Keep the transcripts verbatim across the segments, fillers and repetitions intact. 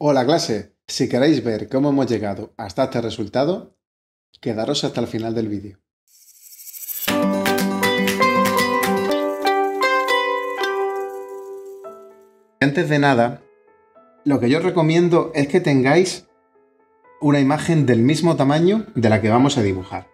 Hola clase, si queréis ver cómo hemos llegado hasta este resultado, quedaros hasta el final del vídeo. Antes de nada, lo que yo recomiendo es que tengáis una imagen del mismo tamaño de la que vamos a dibujar,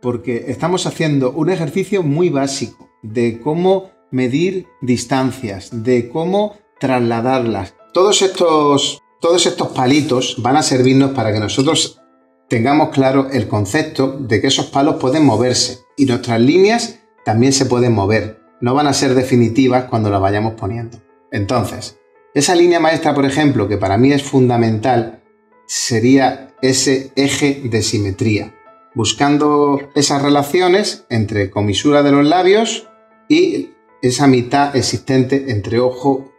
porque estamos haciendo un ejercicio muy básico de cómo medir distancias, de cómo trasladarlas. Todos estos... Todos estos palitos van a servirnos para que nosotros tengamos claro el concepto de que esos palos pueden moverse y nuestras líneas también se pueden mover. No van a ser definitivas cuando las vayamos poniendo. Entonces, esa línea maestra, por ejemplo, que para mí es fundamental, sería ese eje de simetría. Buscando esas relaciones entre comisura de los labios y esa mitad existente entre ojo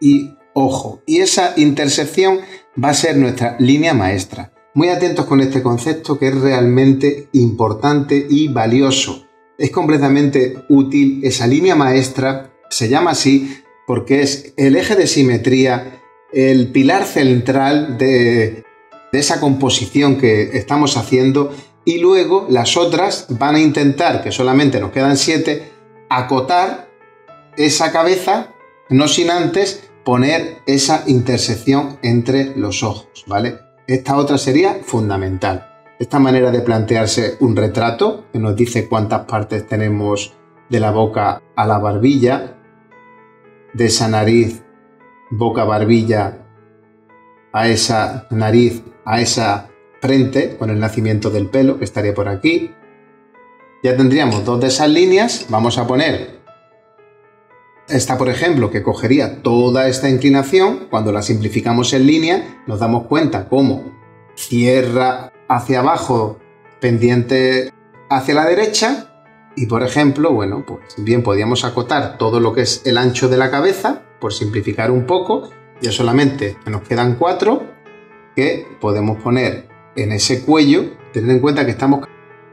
y ojo, y esa intersección va a ser nuestra línea maestra. Muy atentos con este concepto que es realmente importante y valioso. Es completamente útil esa línea maestra, se llama así porque es el eje de simetría, el pilar central de, de esa composición que estamos haciendo, y luego las otras van a intentar, que solamente nos quedan siete, acotar esa cabeza, no sin antes poner esa intersección entre los ojos, ¿vale? Esta otra sería fundamental. Esta manera de plantearse un retrato, que nos dice cuántas partes tenemos de la boca a la barbilla, de esa nariz, boca, barbilla, a esa nariz, a esa frente, con el nacimiento del pelo, que estaría por aquí. Ya tendríamos dos de esas líneas, vamos a poner esta, por ejemplo, que cogería toda esta inclinación. Cuando la simplificamos en línea, nos damos cuenta cómo cierra hacia abajo, pendiente hacia la derecha. Y, por ejemplo, bueno, pues bien, podríamos acotar todo lo que es el ancho de la cabeza, por simplificar un poco. Ya solamente nos quedan cuatro que podemos poner en ese cuello. Tened en cuenta que estamos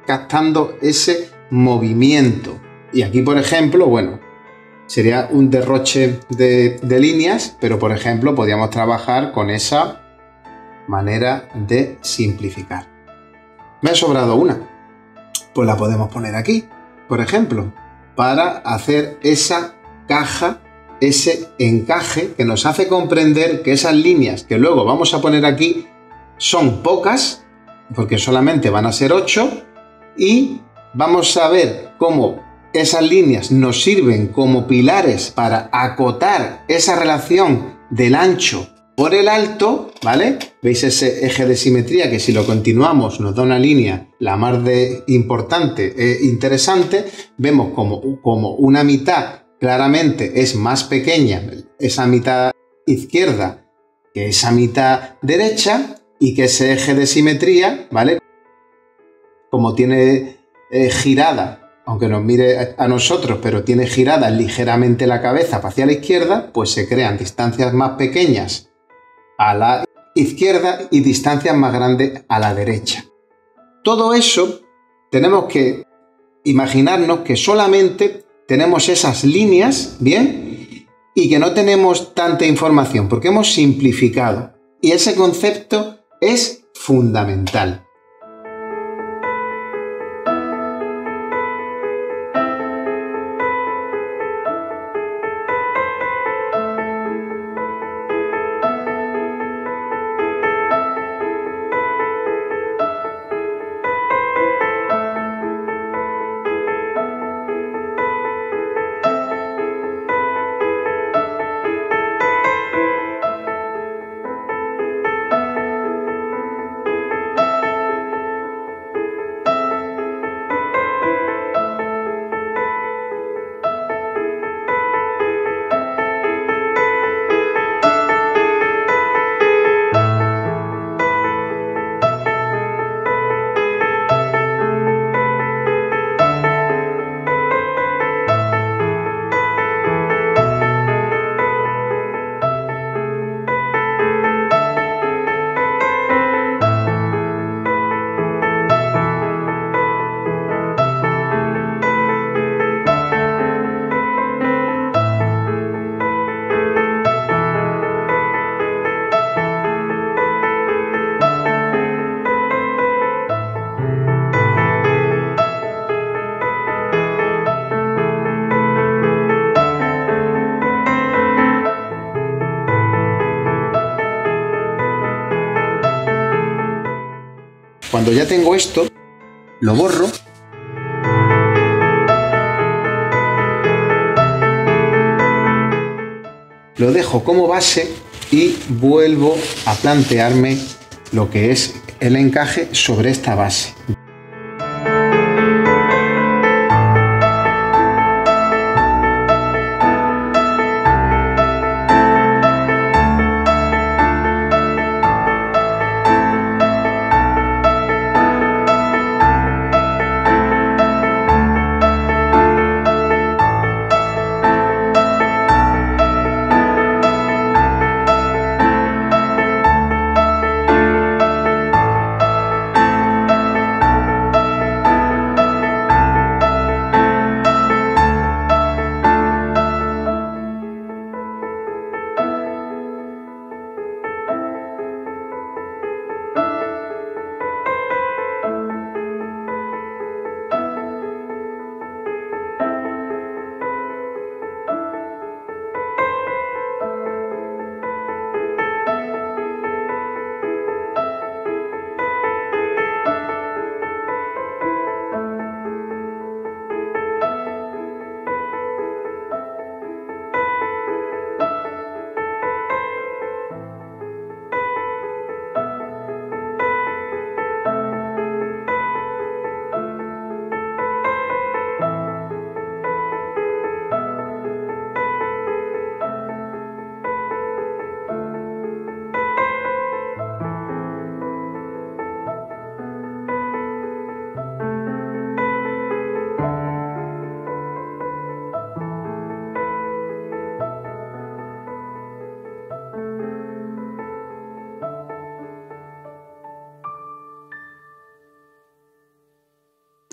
captando ese movimiento. Y aquí, por ejemplo, bueno, sería un derroche de, de líneas, pero por ejemplo podríamos trabajar con esa manera de simplificar. Me ha sobrado una, pues la podemos poner aquí, por ejemplo, para hacer esa caja, ese encaje que nos hace comprender que esas líneas que luego vamos a poner aquí son pocas, porque solamente van a ser ocho, y vamos a ver cómo esas líneas nos sirven como pilares para acotar esa relación del ancho por el alto, ¿vale? ¿Veis ese eje de simetría que si lo continuamos nos da una línea la más de importante e interesante? Vemos como, como una mitad claramente es más pequeña, esa mitad izquierda, que esa mitad derecha, y que ese eje de simetría, ¿vale? Como tiene eh, girada, aunque nos mire a nosotros, pero tiene girada ligeramente la cabeza hacia la izquierda, pues se crean distancias más pequeñas a la izquierda y distancias más grandes a la derecha. Todo eso tenemos que imaginarnos que solamente tenemos esas líneas, ¿bien? Y que no tenemos tanta información, porque hemos simplificado. Y ese concepto es fundamental. ya tengo esto, lo borro. Lo dejo como base y vuelvo a plantearme lo que es el encaje sobre esta base.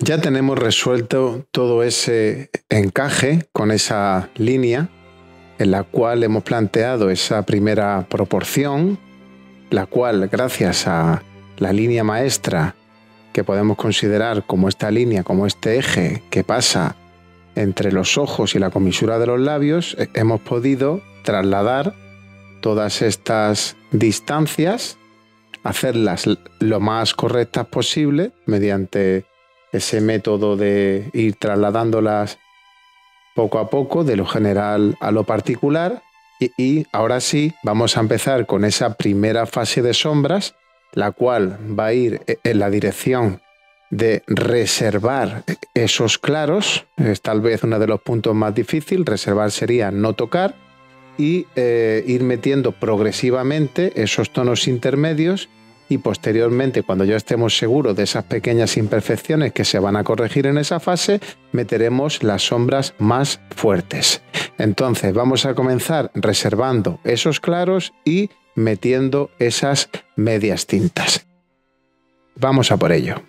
Ya tenemos resuelto todo ese encaje con esa línea en la cual hemos planteado esa primera proporción, la cual, gracias a la línea maestra que podemos considerar como esta línea, como este eje que pasa entre los ojos y la comisura de los labios, hemos podido trasladar todas estas distancias, hacerlas lo más correctas posible mediante ese método de ir trasladándolas poco a poco, de lo general a lo particular. Y, y ahora sí, vamos a empezar con esa primera fase de sombras, la cual va a ir en la dirección de reservar esos claros. Es tal vez uno de los puntos más difíciles. Reservar sería no tocar y eh, ir metiendo progresivamente esos tonos intermedios. Y posteriormente, cuando ya estemos seguros de esas pequeñas imperfecciones que se van a corregir en esa fase, meteremos las sombras más fuertes. Entonces vamos a comenzar reservando esos claros y metiendo esas medias tintas. Vamos a por ello.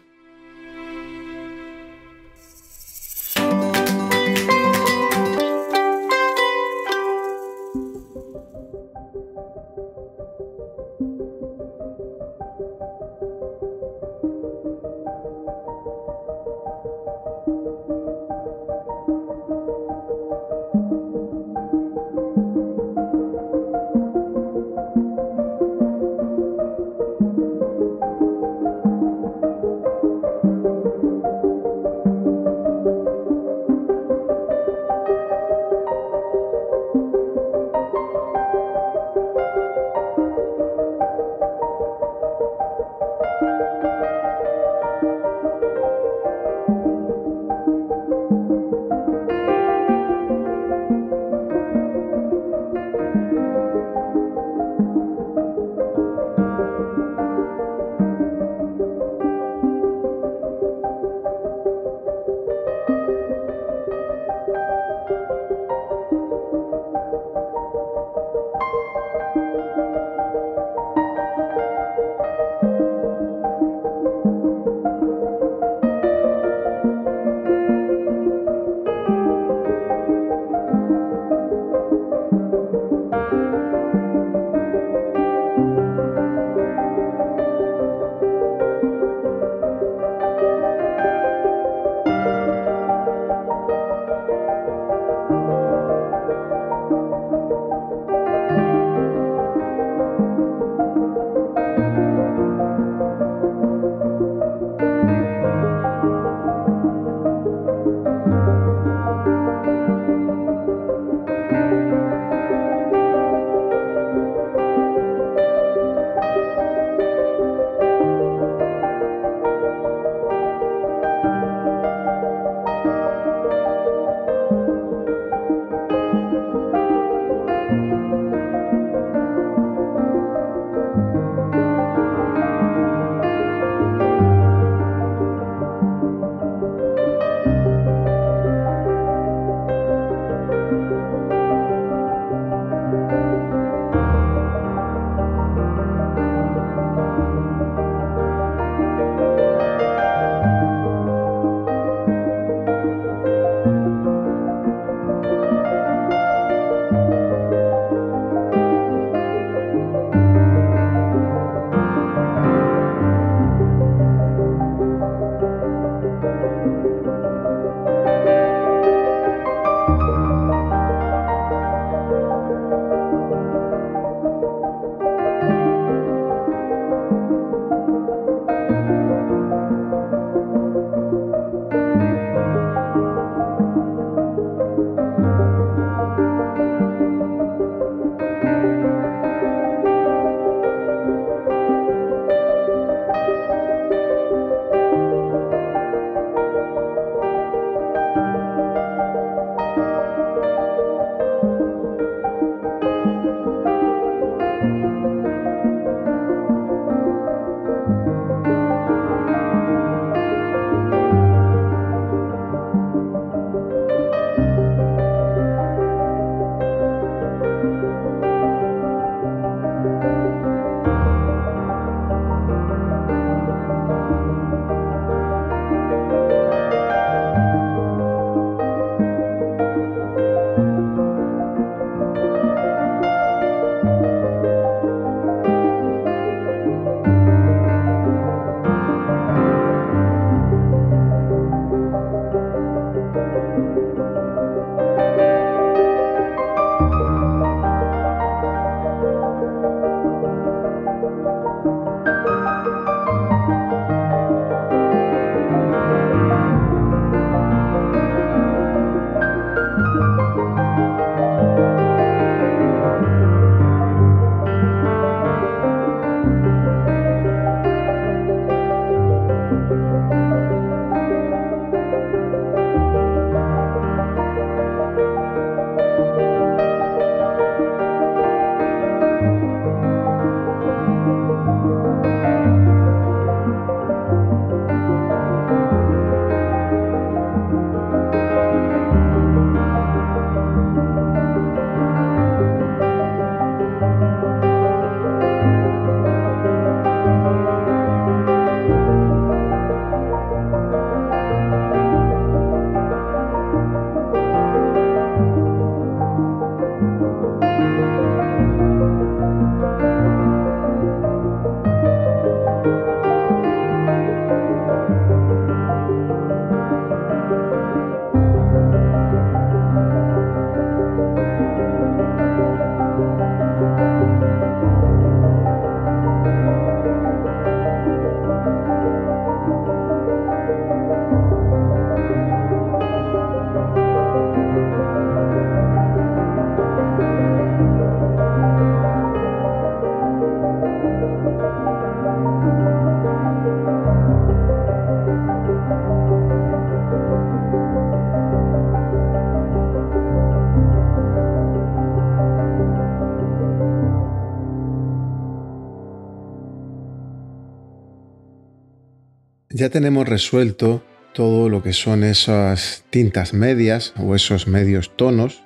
Ya tenemos resuelto todo lo que son esas tintas medias o esos medios tonos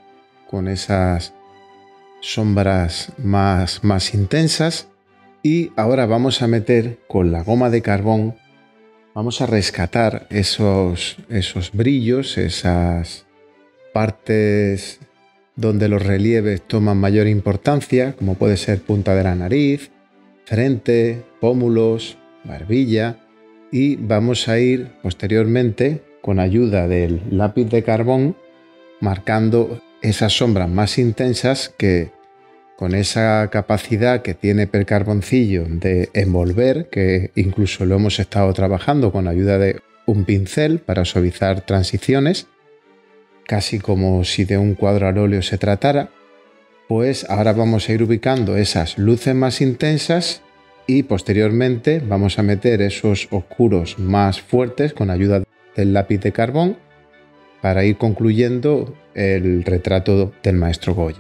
con esas sombras más, más intensas. Y ahora vamos a meter con la goma de carbón, vamos a rescatar esos, esos brillos, esas partes donde los relieves toman mayor importancia, como puede ser punta de la nariz, frente, pómulos, barbilla, y vamos a ir posteriormente con ayuda del lápiz de carbón marcando esas sombras más intensas que, con esa capacidad que tiene el carboncillo de envolver, que incluso lo hemos estado trabajando con ayuda de un pincel para suavizar transiciones, casi como si de un cuadro al óleo se tratara, pues ahora vamos a ir ubicando esas luces más intensas y posteriormente vamos a meter esos oscuros más fuertes con ayuda del lápiz de carbón para ir concluyendo el retrato del maestro Goya.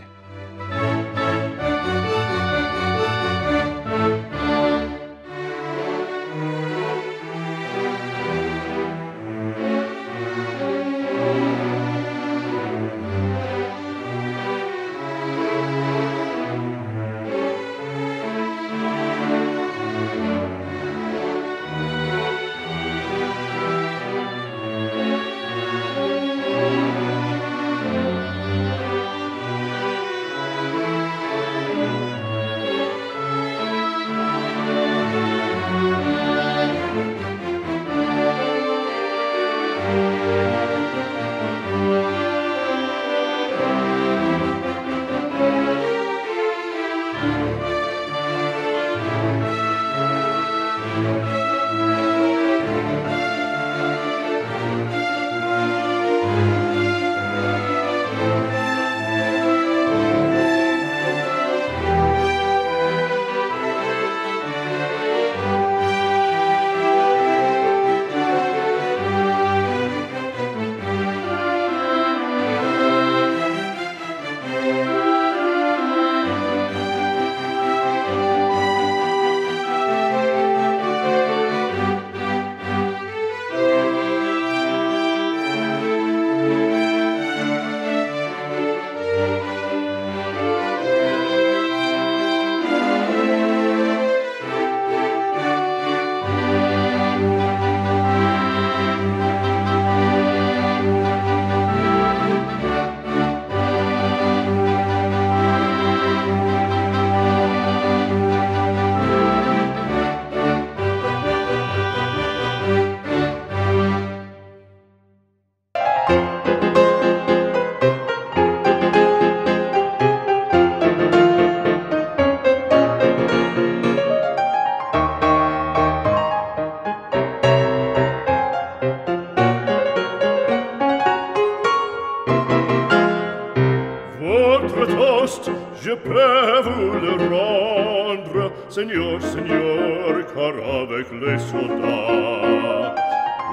Je peux vous le rendre, Seigneur, Seigneur, car avec les soldats,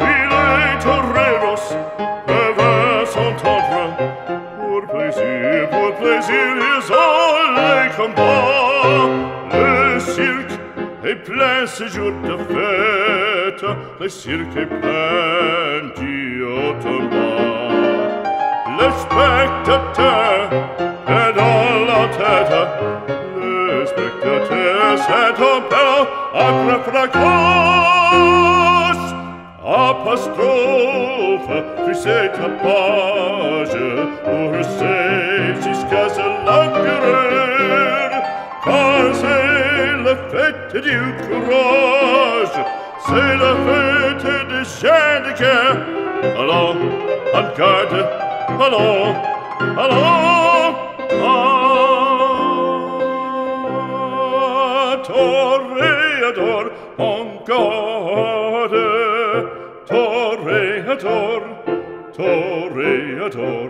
oui, les toreros peuvent s'entendre, pour plaisir, pour plaisir, ils ont les combats. Le cirque est plein ces jours de fête, le cirque est plein d'Iotomba. Le spectateur est dans la tête, le spectateur s'est en pelle à la fracasse. Apostrophe, tu sais ta page, pour sais jusqu'à ce l'enguerreur, car c'est la fête du courage, c'est la fête des gens de guerre. Allons, en garde, allons, allons, ah, toreador, en garde, toreador, toreador.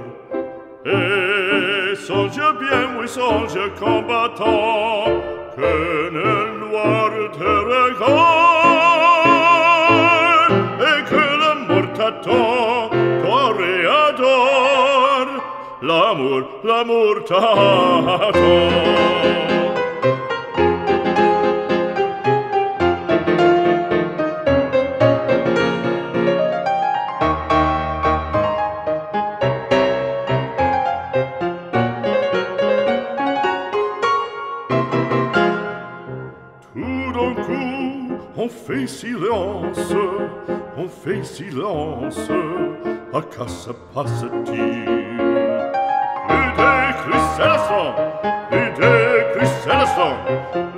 Et songe bien, oui, songe combattant, que le noir te regarde et que la mort t'attend, toreador, l'amour, l'amour t'attend. fait silence, on fait silence, à quoi ça passe-t-il? Le déclus à l'instant, le déclus à l'instant,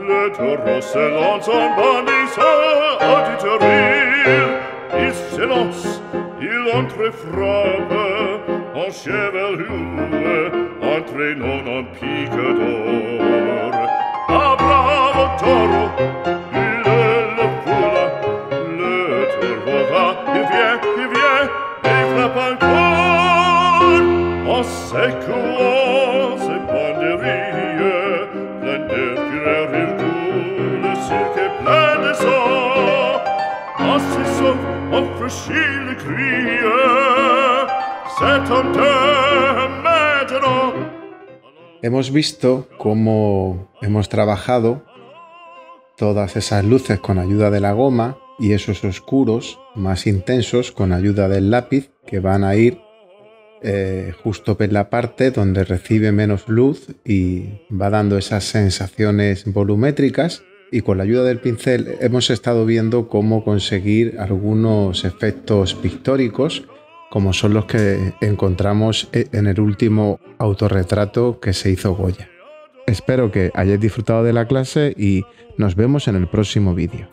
le taureau s'élance en bandissant à du terril. Il s'élance, il entrefrappe en chevelure, entraînant un pic d'or. Ah bravo taureau, il le poule, le taureau va, il vient, il vient, il frappe encore. En secouant ses banderilles, plein de fureur, il coule, le cirque est plein de sang. En ses hommes, on franchit le cri, c'est un thème. Hemos visto cómo hemos trabajado todas esas luces con ayuda de la goma y esos oscuros más intensos con ayuda del lápiz, que van a ir eh, justo por la parte donde recibe menos luz y va dando esas sensaciones volumétricas. Y con la ayuda del pincel hemos estado viendo cómo conseguir algunos efectos pictóricos, como son los que encontramos en el último autorretrato que se hizo Goya. Espero que hayáis disfrutado de la clase y nos vemos en el próximo vídeo.